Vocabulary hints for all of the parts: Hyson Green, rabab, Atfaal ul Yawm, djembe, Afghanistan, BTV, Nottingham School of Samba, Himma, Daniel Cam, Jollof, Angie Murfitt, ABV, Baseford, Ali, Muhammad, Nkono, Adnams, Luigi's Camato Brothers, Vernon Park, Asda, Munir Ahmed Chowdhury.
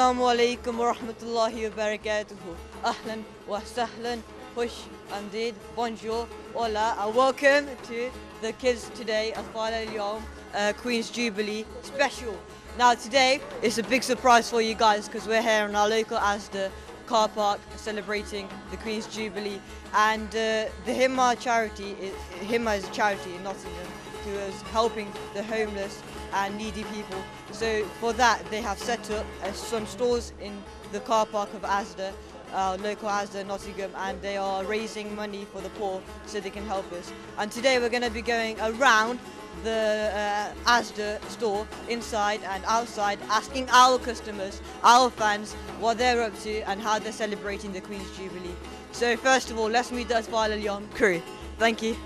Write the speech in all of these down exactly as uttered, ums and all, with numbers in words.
Assalamu alaikum wa rahmatullahi wa barakatuhu. Ahlan wa sahlan, hush, amdeed, bonjour, hola, and welcome to the kids today, Atfaal ul Yawm, uh, Queen's Jubilee special. Now today, it's a big surprise for you guys because we're here in our local Asda car park celebrating the Queen's Jubilee. And uh, the Himma charity, is, Himma is a charity in Nottingham who is helping the homeless and needy people. So for that they have set up uh, some stores in the car park of Asda, uh, local Asda Nottingham, and they are raising money for the poor so they can help us. And today we're going to be going around the uh, Asda store, inside and outside, asking our customers, our fans, what they're up to and how they're celebrating the Queen's Jubilee. So first of all, let's meet the Atfaal ul Yawm crew. Thank you.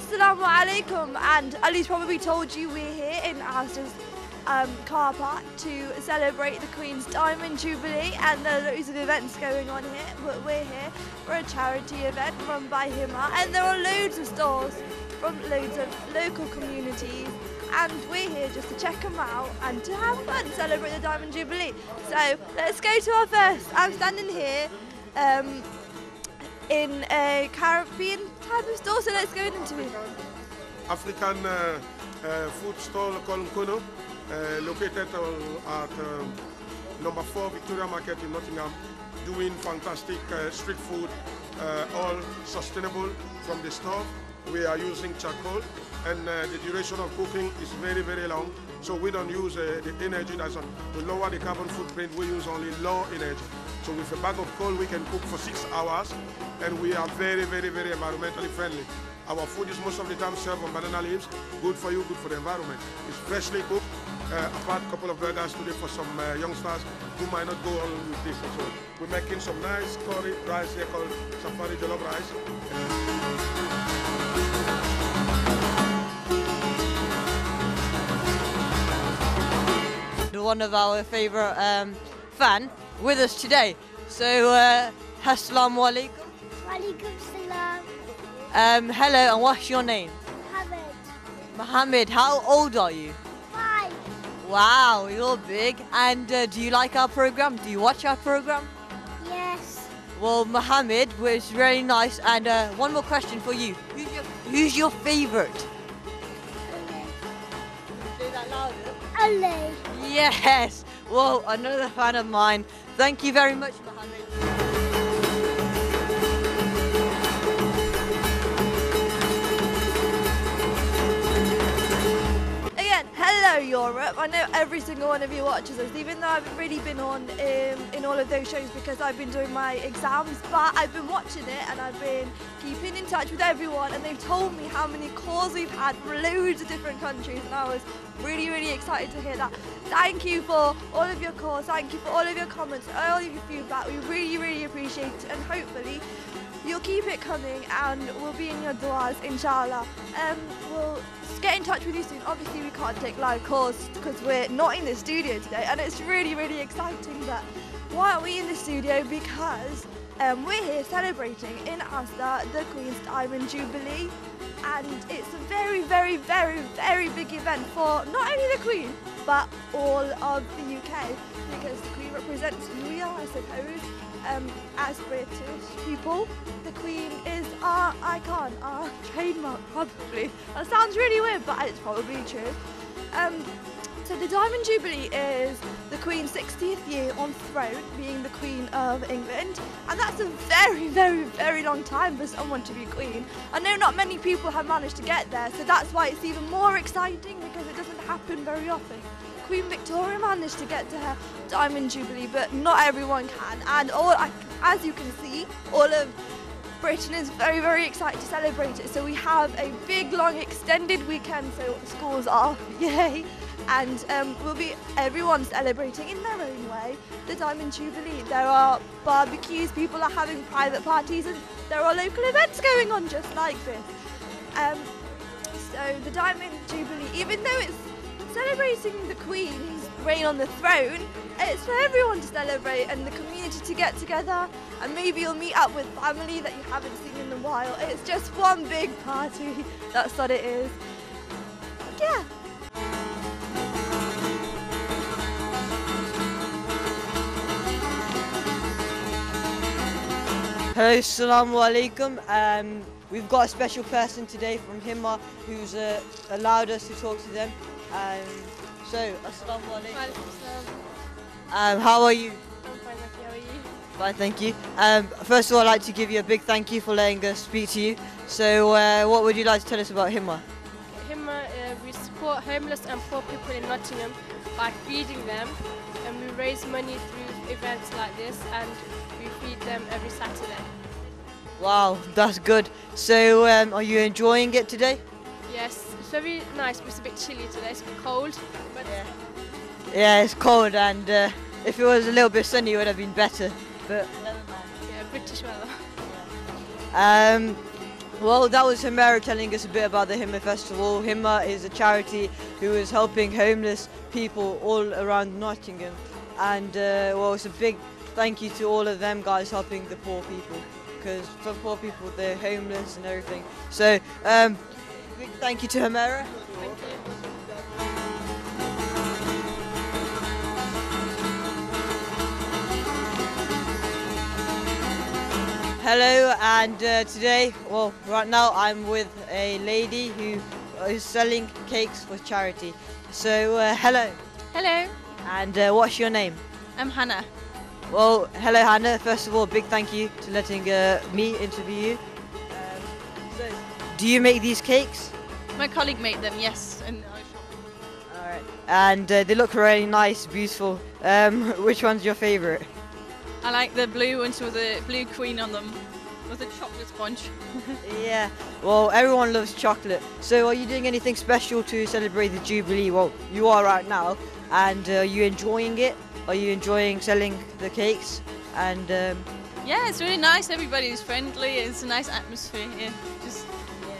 Assalamu alaikum, and Ali's probably told you we're here in Asda's um, car park to celebrate the Queen's Diamond Jubilee, and there are loads of events going on here, but we're here for a charity event run by Himma, and there are loads of stores from loads of local communities, and we're here just to check them out and to have fun and celebrate the Diamond Jubilee. So let's go to our first. I'm standing here um, in a Caribbean type of store, so let's go into it. African uh, uh, food store called Nkono, uh, located uh, at um, number four Victoria Market in Nottingham, doing fantastic uh, street food, uh, all sustainable from the store. We are using charcoal, and uh, the duration of cooking is very, very long, so we don't use uh, the energy that's on. To lower the carbon footprint, we use only low energy. So with a bag of coal, we can cook for six hours, and we are very, very, very environmentally friendly. Our food is most of the time served on banana leaves. Good for you, good for the environment. It's freshly cooked. Uh, apart a couple of burgers today for some uh, youngsters who might not go on with this. So we're making some nice curry rice here called Safari Jollof Rice. Uh, one of our favourite um, fan with us today. So, uh, Assalamu alaikum. Walaikum salam. Um, hello, and what's your name? Muhammad. Muhammad, how old are you? Five. Wow, you're big. And uh, do you like our programme? Do you watch our programme? Yes. Well, Muhammad, was really nice. And uh, one more question for you. Who's your, who's your favourite? Ali. Say that louder. Ali. Yes! Well, another fan of mine. Thank you very much, Muhammad. Again, hello Europe. I know every single one of you watches us, even though I haven't really been on um, in all of those shows because I've been doing my exams, but I've been watching it and I've been keeping in touch with everyone, and they've told me how many calls we've had from loads of different countries, and I was really, really excited to hear that. Thank you for all of your calls, thank you for all of your comments, all of your feedback. We really, really appreciate it, and hopefully you'll keep it coming and we'll be in your du'as, inshallah. Um, we'll get in touch with you soon. Obviously we can't take live calls because we're not in the studio today, and it's really, really exciting. But why aren't we in the studio? Because um, we're here celebrating in Asda the Queen's Diamond Jubilee. And it's a very, very, very, very big event for not only the Queen, but all of the U K, because the Queen represents who we are, I suppose, um, as British people. The Queen is our icon, our trademark, probably. That sounds really weird, but it's probably true. Um, so the Diamond Jubilee is the Queen's sixtieth year on throne, being the Queen of England, and that's a very, very, very long time for someone to be Queen. I know not many people have managed to get there, so that's why it's even more exciting, because it doesn't happen very often. Queen Victoria managed to get to her Diamond Jubilee, but not everyone can, and all, as you can see, all of Britain is very, very excited to celebrate it, so we have a big, long, extended weekend, so schools are, yay! And um, we'll be everyone celebrating in their own way the Diamond Jubilee. There are barbecues, people are having private parties, and there are local events going on just like this. Um, so the Diamond Jubilee, even though it's celebrating the Queen's reign on the throne, it's for everyone to celebrate and the community to get together, and maybe you'll meet up with family that you haven't seen in a while. It's just one big party, that's what it is. Yeah. Hello, assalamu alaikum. Um, we've got a special person today from Himma who's uh, allowed us to talk to them. Um, so, assalamu alaikum. Um, how are you? I'm fine, how are you? Fine, thank you. Um, first of all, I'd like to give you a big thank you for letting us speak to you. So, uh, what would you like to tell us about Himma? Himma, uh, we support homeless and poor people in Nottingham by feeding them, and we raise money through events like this, and we feed them every Saturday. Wow, that's good. So um, are you enjoying it today? Yes, it's very nice, but it's a bit chilly today, it's a bit cold. But yeah. yeah, it's cold, and uh, if it was a little bit sunny it would have been better. But never mind. Yeah, British weather. Yeah. Um, Well, that was Himma telling us a bit about the Himma Festival. Himma is a charity who is helping homeless people all around Nottingham. And, uh, well, it's a big thank you to all of them guys helping the poor people. Because for poor people, they're homeless and everything. So, um, big thank you to Himma. Thank you. Hello, and uh, today, well, right now I'm with a lady who is selling cakes for charity. So, uh, hello. Hello. And uh, what's your name? I'm Hannah. Well, hello Hannah. First of all, big thank you to letting uh, me interview you. Um, so, do you make these cakes? My colleague made them, yes, and I shop them. All right. And uh, they look really nice, beautiful. Um, which one's your favourite? I like the blue ones with the blue queen on them, with a chocolate sponge. Yeah, well, everyone loves chocolate. So are you doing anything special to celebrate the Jubilee? Well, you are right now, and uh, are you enjoying it? Are you enjoying selling the cakes? And um, yeah, it's really nice, everybody's friendly, it's a nice atmosphere here. Just, yeah.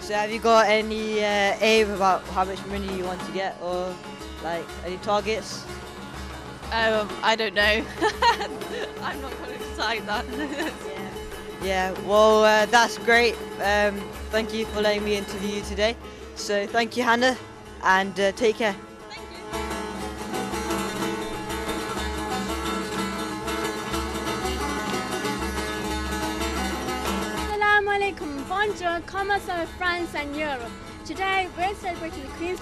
So have you got any uh, aim about how much money you want to get, or like any targets? Um, I don't know. I'm not going to decide that. yeah. yeah, well, uh, that's great. Um, thank you for letting me interview you today. So thank you, Hannah, and uh, take care. Thank you. Assalamu alaikum, bonjour, commerce of France and Europe. Today we're celebrating the Queen's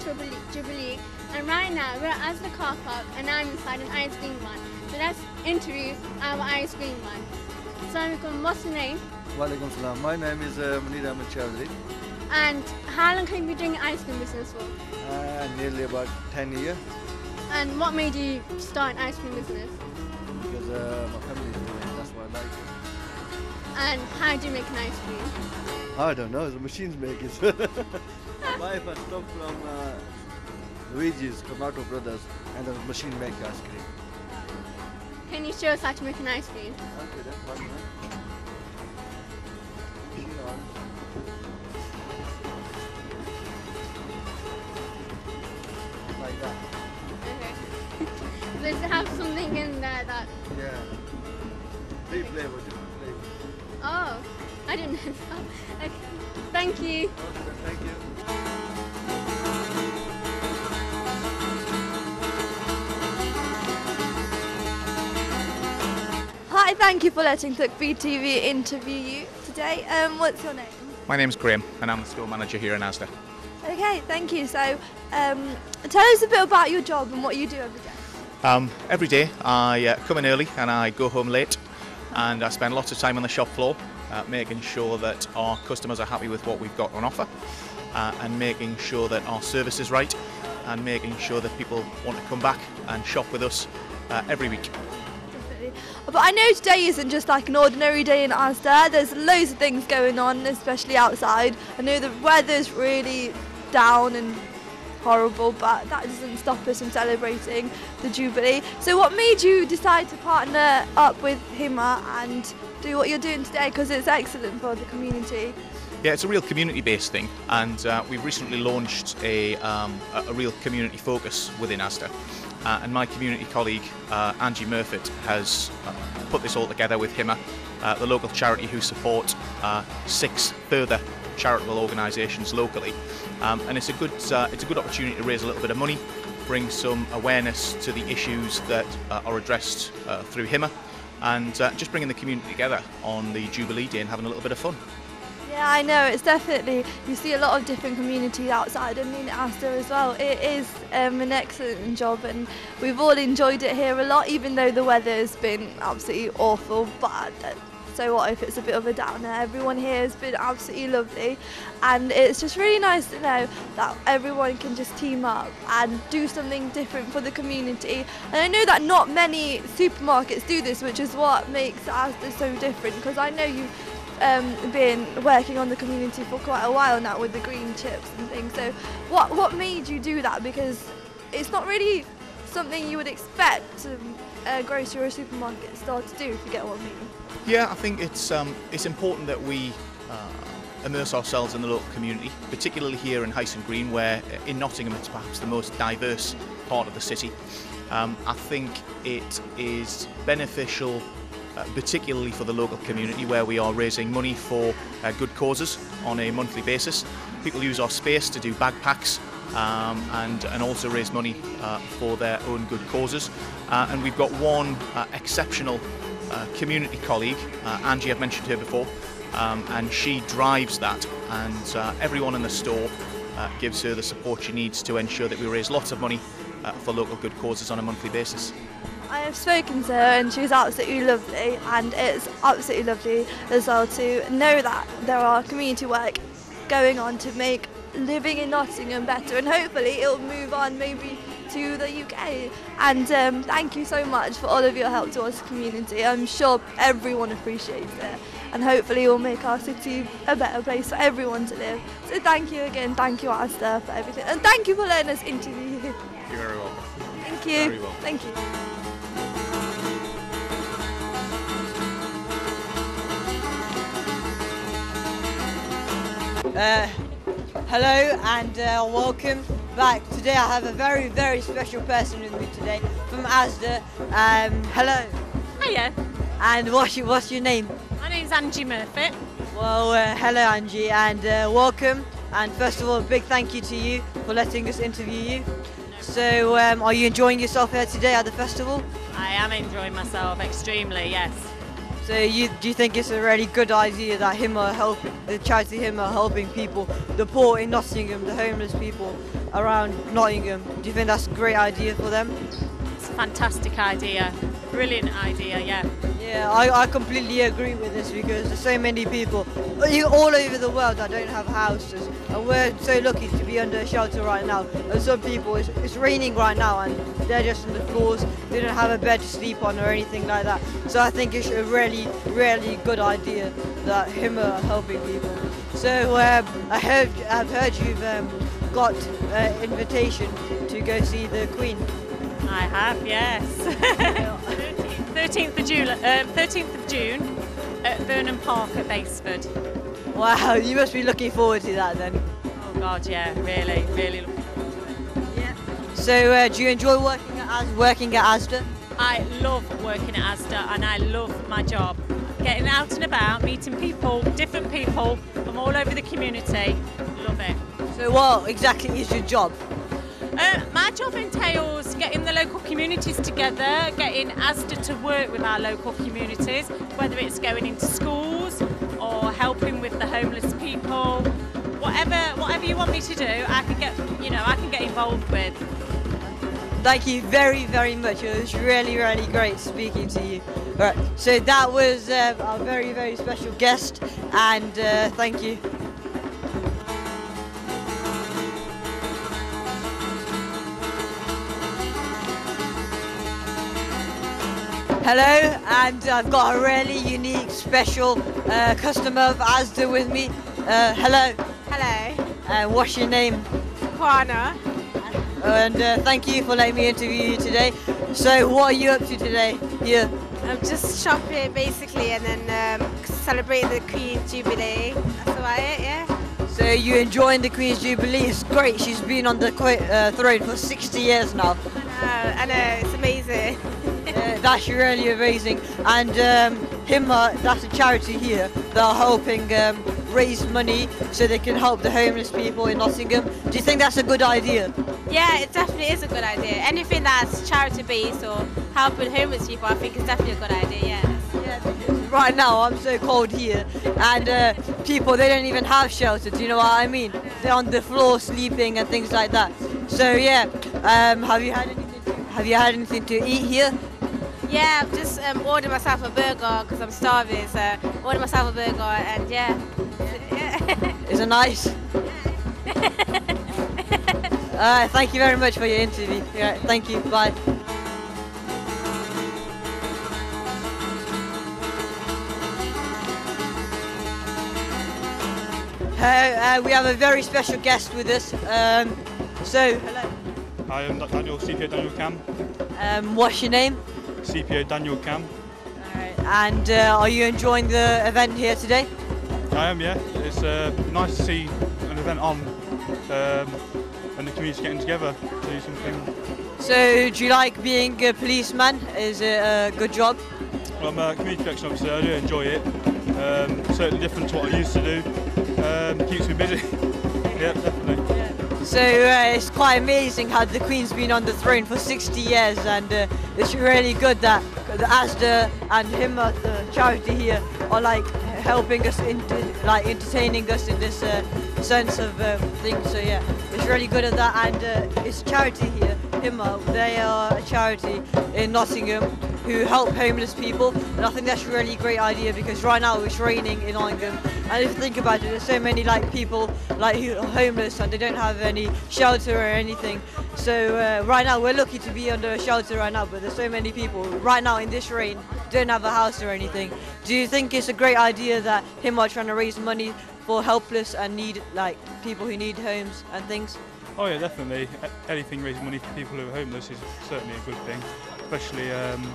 Jubilee, and right now we're at Asda car park, and I'm inside an ice cream van. So let's interview our ice cream van. Assalamu alaikum, what's your name? Wa alaikum salam. My name is uh, Munir Ahmed Chowdhury. And how long have you been doing ice cream business for? Uh, nearly about ten years. And what made you start an ice cream business? Because uh, my family is doing it, that's why I like it. And how do you make an ice cream? I don't know, the machines make it. My wife has come from uh, Luigi's Camato Brothers, and the machine makes ice cream. Can you show us how to make an ice cream? Okay, that's one minute. Machine on. Like that. Okay. Does it have something in there that... Yeah. Three flavour, different flavour. Oh, I didn't know that. Okay. Thank you. Okay, thank you. Hi, thank you for letting B T V interview you today. Um, what's your name? My name's Graham, and I'm the store manager here in Asda. Okay, thank you. So, um, tell us a bit about your job and what you do every day. Um, every day, I uh, come in early and I go home late, and I spend lots of time on the shop floor. Uh, making sure that our customers are happy with what we've got on offer, uh, and making sure that our service is right, and making sure that people want to come back and shop with us uh, every week. Definitely. But I know today isn't just like an ordinary day in Asda, there's loads of things going on, especially outside. I know the weather's really down and horrible, but that doesn't stop us from celebrating the Jubilee. So what made you decide to partner up with Himma and do what you're doing today, because it's excellent for the community? Yeah, it's a real community-based thing, and uh, we've recently launched a, um, a real community focus within Asda, uh, and my community colleague uh, Angie Murfitt has uh, put this all together with Himma, uh, the local charity who support uh, six further charitable organisations locally, um, and it's a good uh, it's a good opportunity to raise a little bit of money, bring some awareness to the issues that uh, are addressed uh, through Himma. and uh, just bringing the community together on the Jubilee Day and having a little bit of fun. Yeah, I know, it's definitely, you see a lot of different communities outside. I mean, Asda as well, it is um, an excellent job, and we've all enjoyed it here a lot, even though the weather has been absolutely awful, but so what if it's a bit of a downer. Everyone here has been absolutely lovely, and it's just really nice to know that everyone can just team up and do something different for the community. And I know that not many supermarkets do this, which is what makes Asda so different, because I know you Um, been working on the community for quite a while now with the green chips and things. So what what made you do that? Because it's not really something you would expect um, a grocery or a supermarket store to do, if you get what I mean. Yeah, I think it's um, it's important that we uh, immerse ourselves in the local community, particularly here in Hyson Green, where in Nottingham it's perhaps the most diverse part of the city. Um, I think it is beneficial Uh, particularly for the local community, where we are raising money for uh, good causes on a monthly basis. People use our space to do bag packs um, and, and also raise money uh, for their own good causes. Uh, and we've got one uh, exceptional uh, community colleague, uh, Angie, I've mentioned her before, um, and she drives that, and uh, everyone in the store uh, gives her the support she needs to ensure that we raise lots of money uh, for local good causes on a monthly basis. I have spoken to her and she's absolutely lovely, and it's absolutely lovely as well to know that there are community work going on to make living in Nottingham better, and hopefully it'll move on maybe to the U K. And um, thank you so much for all of your help towards the community. I'm sure everyone appreciates it, and hopefully it will make our city a better place for everyone to live. So thank you again, thank you Asda for everything, and thank you for letting us interview you. You're very welcome. Thank you. Very well. Thank you. Uh, hello and uh, welcome back. Today I have a very, very special person with me today from Asda. Um, hello. Hiya. And what's your, what's your name? My name's Angie Murfitt. Well, uh, hello Angie, and uh, welcome. And first of all, a big thank you to you for letting us interview you. So um, are you enjoying yourself here today at the festival? I am enjoying myself extremely, yes. So you, do you think it's a really good idea that Himma help, the charity Himma helping people, the poor in Nottingham, the homeless people around Nottingham? Do you think that's a great idea for them? It's a fantastic idea, brilliant idea, yeah. Yeah, I, I completely agree with this, because there's so many people all over the world that don't have houses, and we're so lucky to be under a shelter right now. And some people, it's, it's raining right now and they're just on the floors, they don't have a bed to sleep on or anything like that. So I think it's a really, really good idea that Himma are helping people. So um, I heard, I've heard you've um, got an uh, invitation to go see the Queen. I have, yes. thirteenth of June, uh, thirteenth of June at Vernon Park at Baseford. Wow, you must be looking forward to that then. Oh God, yeah, really, really looking forward to it. Yeah. So, uh, do you enjoy working at Asda, working at Asda? I love working at Asda, and I love my job. Getting out and about, meeting people, different people from all over the community. Love it. So, what exactly is your job? Uh, my job entails getting the local communities together, getting Asda to work with our local communities, whether it's going into schools or helping with the homeless people. Whatever, whatever you want me to do, I can get, you know, I can get involved with. Thank you very, very much. It was really, really great speaking to you. All right, so that was uh, our very, very special guest, and uh, thank you. Hello, and I've got a really unique, special uh, customer of Asda with me. Uh, hello. Hello. Uh, what's your name? Juana. And uh, thank you for letting me interview you today. So what are you up to today? Yeah. I'm just shopping basically, and then um, celebrating the Queen's Jubilee. That's about it, yeah. So you're enjoying the Queen's Jubilee? It's great. She's been on the uh, throne for sixty years now. I know, I know. It's amazing. Uh, that's really amazing, and um, Himma, that's a charity here, they're helping um, raise money so they can help the homeless people in Nottingham. Do you think that's a good idea? Yeah, it definitely is a good idea. Anything that's charity based or helping homeless people, I think is definitely a good idea, yeah. right now, I'm so cold here, and uh, people, they don't even have shelters, you know what I mean? They're on the floor sleeping and things like that. So yeah, um, have you had anything, have you had anything to eat here? Yeah, I've just um, ordered myself a burger because I'm starving, so I ordered myself a burger, and yeah. yeah. Is it nice? uh, thank you very much for your interview. Yeah, thank you, bye. Uh, uh, we have a very special guest with us, um, so hello. Hi, I'm Daniel, C P A Daniel Cam. Um, what's your name? C P A Daniel Cam. Alright, and uh, are you enjoying the event here today? I am, yeah. It's uh, nice to see an event on um, and the community's getting together to do something. So, do you like being a policeman? Is it a good job? Well, I'm a community protection officer, I do enjoy it. Um, certainly different to what I used to do. Um, keeps me busy. Yeah, definitely. Yeah. So uh, it's quite amazing how the Queen's been on the throne for sixty years, and uh, it's really good that the Asda and Himma, the charity here, are like helping us, into, like entertaining us in this uh, sense of uh, things. So yeah, it's really good at that, and uh, it's a charity here, Himma. They are a charity in Nottingham who help homeless people, and I think that's a really great idea because right now it's raining in Nottingham, and if you think about it, there's so many like people like who are homeless and they don't have any shelter or anything. So uh, right now we're lucky to be under a shelter right now, but there's so many people right now in this rain don't have a house or anything. Do you think it's a great idea that Himma are trying to raise money for helpless and need like people who need homes and things? Oh yeah, definitely. Anything raising money for people who are homeless is certainly a good thing. Especially um,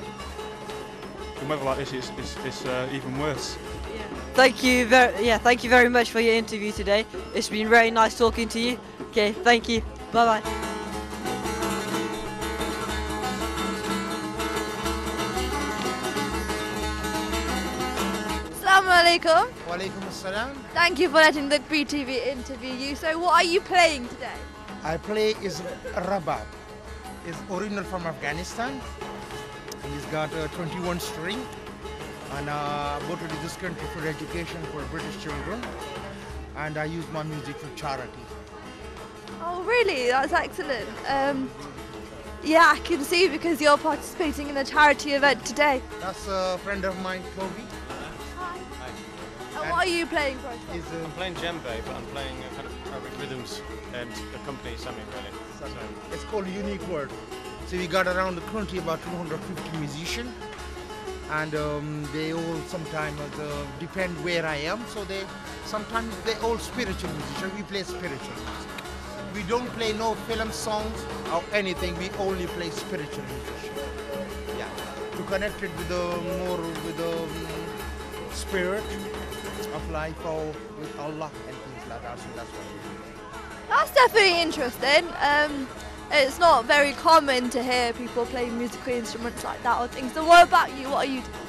in weather like this, it's, it's, it's uh, even worse. Yeah. Thank you very, yeah, thank you very much for your interview today. It's been very nice talking to you. Okay, thank you. Bye bye. Assalamualaikum. Walaikum assalam. Thank you for letting the B T V interview you. So, what are you playing today? I play is rabab. It's original from Afghanistan. It's got uh, twenty-one string, and uh, brought to this country for education for British children. And I use my music for charity. Oh, really? That's excellent. Um, yeah, I can see because you're participating in a charity event today. That's a friend of mine, Toby. Hi. Hi. And what are you playing for? Is, uh, I'm playing djembe, but I'm playing uh, kind of Arabic rhythms and accompany something really. So. It's called Unique World. So we got around the country about two hundred fifty musicians, and um, they all sometimes uh, depend where I am. So they sometimes they all spiritual musicians. We play spiritual music. We don't play no film songs or anything. We only play spiritual music. Yeah, to connect it with the more with the um, spirit of life or with Allah and things like that. So that's what we do. That's definitely interesting. Um, it's not very common to hear people play musical instruments like that or things. So what about you? What are you doing?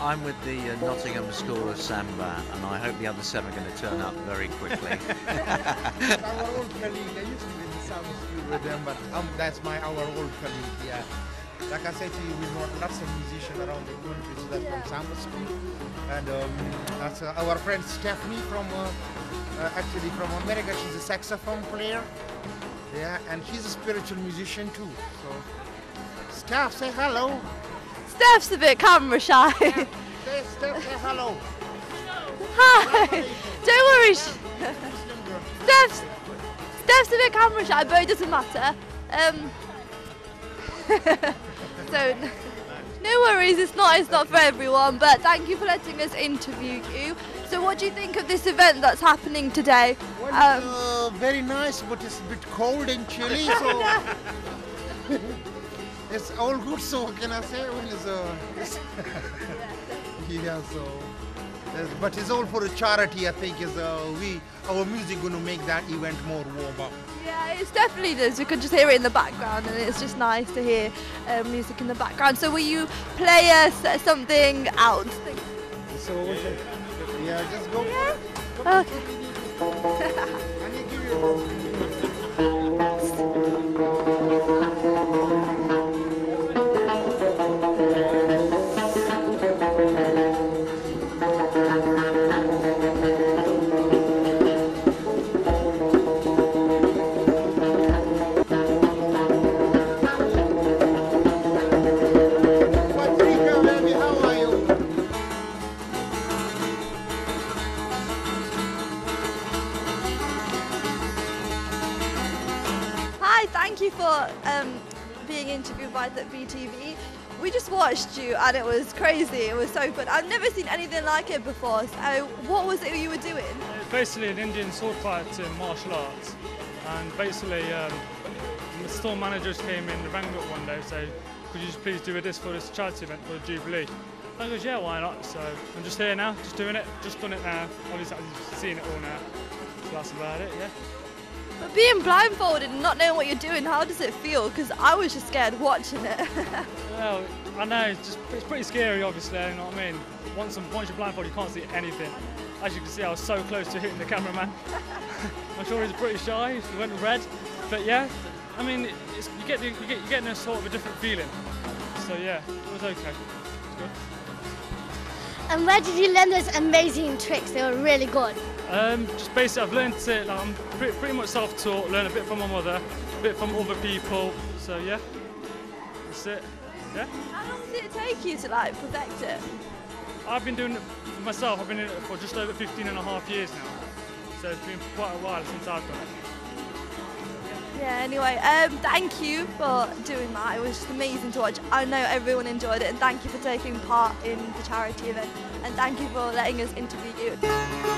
I'm with the uh, Nottingham School of Samba, and I hope the other seven are going to turn up very quickly. Our old colleague, I used to be in the Samba school with them, but um, that's my our old colleague, yeah. Like I said to you, we've got lots of musicians around the country, so that's yeah. from Samba school. And um, that's uh, our friend Stephanie from... Uh, Uh, actually from America, she's a saxophone player, yeah, and she's a spiritual musician too. So, Steph, say hello. Steph's a bit camera shy. Yeah. Say, Steph, say hello. Hi. Don't worry. Steph's, Steph's a bit camera shy, but it doesn't matter. Um, so, no worries. It's not. It's not for everyone. But thank you for letting us interview you. So what do you think of this event that's happening today? Well, um, uh, very nice, but it's a bit cold and chilly, so it's all good. So what can I say? When is uh, it's yeah, so it's, but it's all for a charity. I think is uh, we our music going to make that event more warm up. Yeah, it definitely does. We could just hear it in the background, and it's just nice to hear uh, music in the background. So will you play us something out? So. Yeah. Yeah, just go yeah. for it. Okay. I need to give you a moment. Thank you for um, being interviewed by the B T V. We just watched you and it was crazy, it was so fun. I've never seen anything like it before, so what was it you were doing? It's basically an Indian sword fight in martial arts, and basically um, the store managers came in the Rangout one day, so could you just please do this for this charity event for the Jubilee? I goes, yeah, why not? So I'm just here now, just doing it, just done it now, obviously I've seen it all now, so that's about it, yeah. But being blindfolded and not knowing what you're doing, how does it feel? Because I was just scared watching it. Well, I know, it's, just, it's pretty scary, obviously, you know what I mean? Once, once you're blindfolded, you can't see anything. As you can see, I was so close to hitting the cameraman. I'm sure he's pretty shy, he went red. But yeah, I mean, it's, you get, you get, you're getting a sort of a different feeling. So yeah, it was okay. It's good. And where did you learn those amazing tricks? They were really good. Um, just basically, I've learned it. Like, I'm pretty, pretty much self-taught. Learned a bit from my mother, a bit from other people. So yeah, that's it. Yeah. How long did it take you to like perfect it? I've been doing it myself. I've been doing it for just over fifteen and a half years now. So it's been quite a while since I've done it. Yeah. Anyway, um, thank you for doing that. It was just amazing to watch. I know everyone enjoyed it, and thank you for taking part in the charity event. And thank you for letting us interview you.